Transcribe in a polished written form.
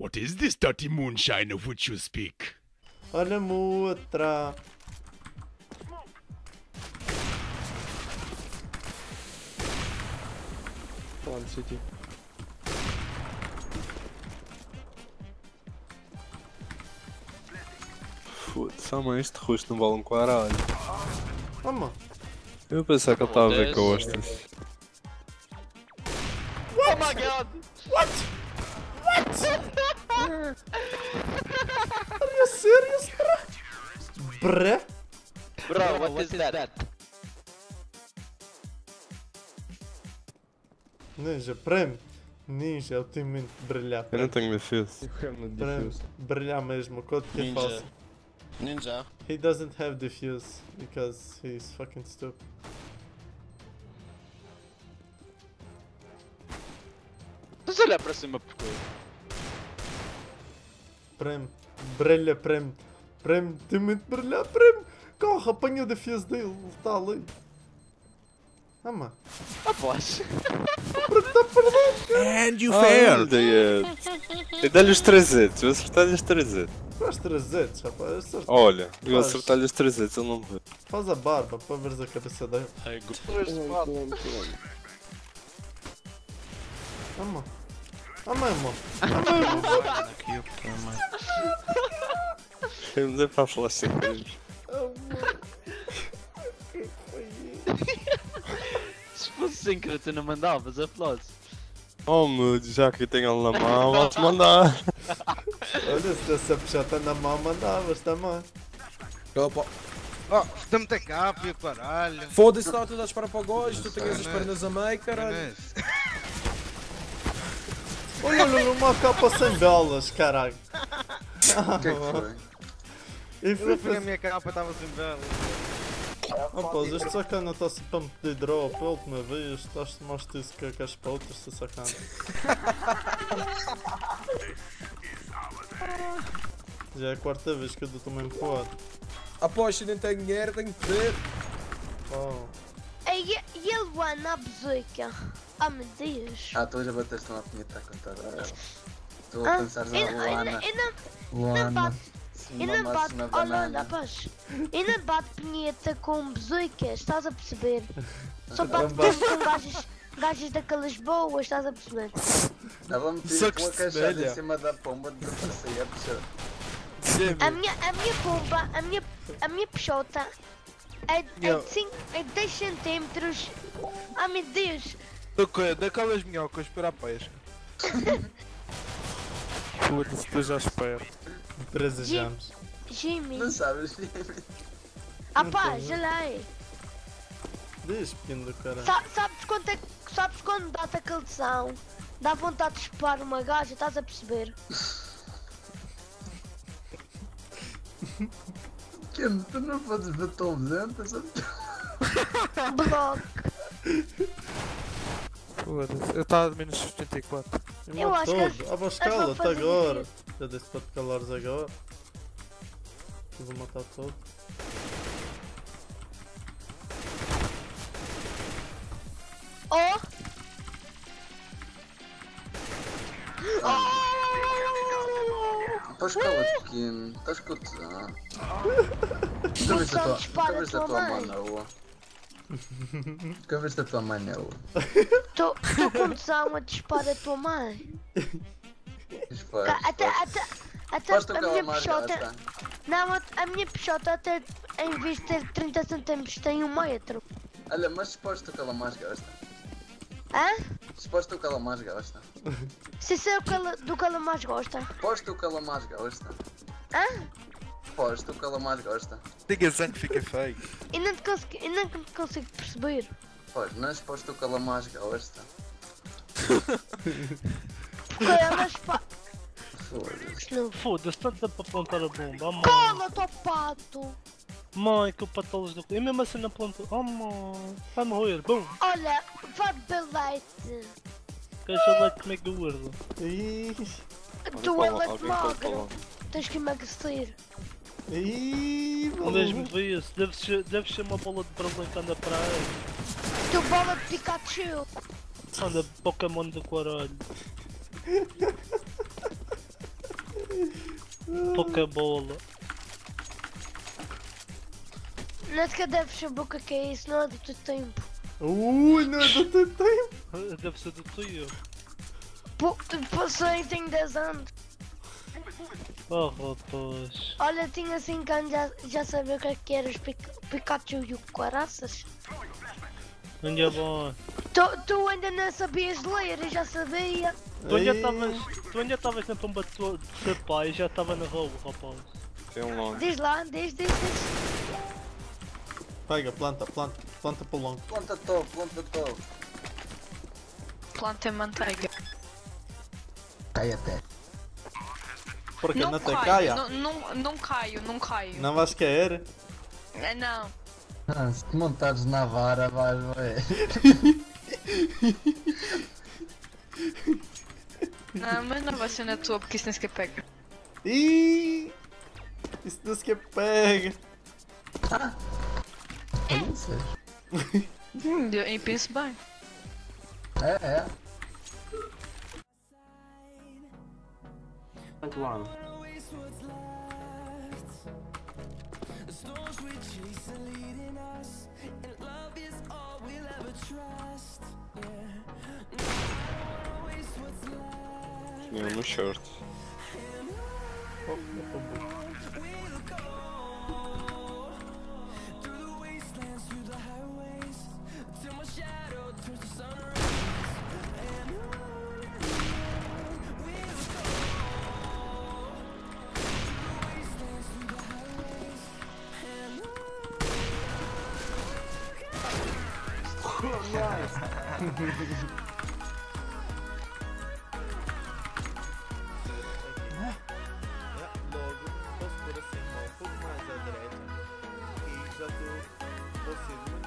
What is this dirty moonshine of which you speak? Olha, Mutra. Olha no sítio. Foda-se, ah, mano, este rosto não vale um caralho. Ah, mano. Eu pensava que ele estava a ver costas. Oh my god! What? What? Are you serious, bruh? Bruh? Bro, what is that? Ninja, prêmio. Ninja, ultimamente brilhar. Eu não tenho defesa. Brilhar mesmo, quanto que é falso. Ninja. He doesn't have defuse because he's fucking stupid. Estás a olhar para cima por coisa? Prem, brilha, prem, prem, tem muito brilhar, prem. Corre, apanha o defuse dele, ele está ali. Ah, mano. Após. Está perdido, cara. And you failed. E dá-lhe os 300, eu acertar-lhe os 300. Faz 300, rapaz, acertei. Olha, eu acertar-lhe os 300, ele não me vê. Faz a barba para veres a cabeça dele. Ai, gosto. Ah, mano. Ah, mano. Ah, mano. Eu não dei para falar assim mesmo. Ah, mano. O que foi isso? Se fosse sem querer, tu não mandavas aplausos. Oh, meu, já que tenho ele na mão, vou-te mandar. Olha, se essa puxata na mão, mandavas também. Opa! Oh, dá-me TK, caralho! Foda-se, estava tudo a disparar para o gosto, tu tens as pernas a meio, caralho! Olha, olha, uma capa sem velas, caralho! O que é que foi? Eu fui na minha capa, estava sem velas. Oh, pô, este sacana está-se para me pedir drop, a última vez, estás-te mais disso que queres para outros, esta sacana. Já é a quarta vez que eu dou também empurrado. Aposto, não tenho dinheiro, tenho poder. E ele vai na bezoica. Ah, meu Deus. Ah, tu já bateste na punheta a contar. Tu a pensar na Luana. Eu não bato punheta com bezoicas, estás a perceber? Só bato com gajas daquelas boas, estás a perceber? Estava a meter uma caixada em cima da pomba de sair a puxar. A minha pomba, a minha puxota é de 10 centímetros. Ah, meu Deus! Daquelas minhocas para a pesca. Foda-se, tu já espero. Desejamos. Jimmy. Não sabes, Jimmy. Ah pá, gelei. Diz, pequeno do caralho. Sabes quando dá-te aquele tesão? Dá vontade de chupar uma gaja, estás a perceber? Ken, tu não podes ver tão lento, estás a... Bloco. Foda-se, eu estava a menos 74. Eu acho que... Ah, vou escalar até agora. Já disse para te calares agora. Eu vou matar todo. Oh! Estás calado, pequeno. Estás com o tesão. Nunca viste a tua mãe na rua. Nunca viste a tua mãe na rua. Estou com tesão a disparar a tua mãe. Dispara. Até a minha puxota. Não, a minha puxota até em vez de ter 30 centímetros tem 1 metro. Olha, mas suposto que ela mais gasta. Hã? Suposto o que ela mais gosta. Se isso é do que ela mais gosta. Suposto o que ela mais gosta. Hã? Suposto o que ela mais gosta. Digas antes que fica feio. E não te consigo perceber. Pois, não é suposto o que ela mais gosta. Porque ela spa... Foda-se, tanto dá para plantar a bomba, mãe. Cala-te ao pato! Mãe, que o patolas do... E mesmo assim não plantou... Oh, mãe... Vai morrer, bom! Olha, vai beber leite! Queres o leite comigo do gordo? Tu é leite magro! Tens que emagrecer! Não deixes-me ver isso! Deves ser uma bola de Brasil que anda para aí! Tu bola de Pikachu! Anda Pokémon do caralho! Bocabolo. Não te cadê a boca que é isso, não é do teu tempo. Ui, não é do teu tempo? Deve ser do teu. Passei, tenho 10 anos. Oh, rapaz. Olha, tinha 5 anos, já sabia o que é que era os Pikachu e o Caraças. Não é bom. Tu ainda não sabias ler, eu já sabia. Tu ainda estavas na pomba do teu pai e já estava na roubo, rapaz. É um longo. Diz lá, diz. Pega, planta para o longo. Planta topo. Planta manteiga. Cai até. Porque não te caia? Não caio. Não vais cair? Não. Ah, se te montares na vara, vais ver. Não, mas não vai ser na tua, porque isso nem sequer pega. Iiii. Isso nem sequer pega. Ah. Eu penso bem. É. Muito bom. Tinha um short. Logo posso pôr assim um pouco mais à direita e já estou.